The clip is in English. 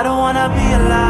I don't wanna be alive.